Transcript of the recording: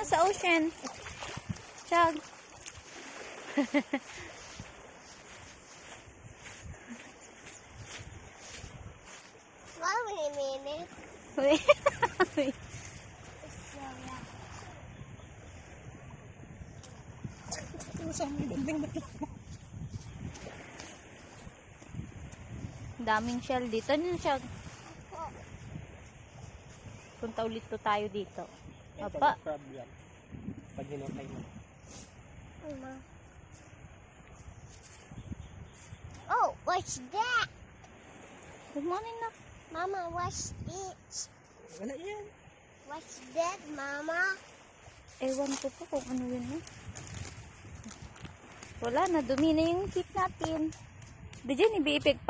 na sa ocean. Chug. Wait a minute. Wait. Daming shell dito. Ano yung shell? Punta ulit to tayo dito. Apa? Pag hinatay mo. Oh, what's that? Good morning na. Mama, what's it? Wala yan. What's that, Mama? Ewan ko po kung ano yun. Eh. Wala na, dumi na yung kit natin. Di dyan, ibiipig pa.